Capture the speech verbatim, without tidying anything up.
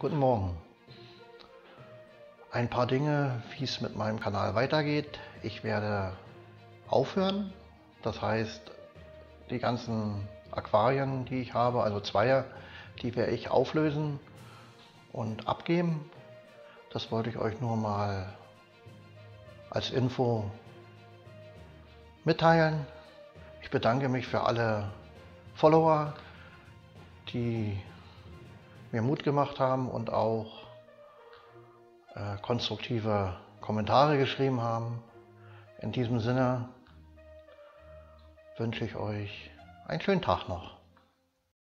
Guten Morgen. Ein paar Dinge, wie es mit meinem Kanal weitergeht. Ich werde aufhören. Das heißt, die ganzen Aquarien, die ich habe, also Zweier, die werde ich auflösen und abgeben. Das wollte ich euch nur mal als Info mitteilen. Ich bedanke mich für alle Follower, die mir Mut gemacht haben und auch äh, konstruktive Kommentare geschrieben haben. In diesem Sinne wünsche ich euch einen schönen Tag noch.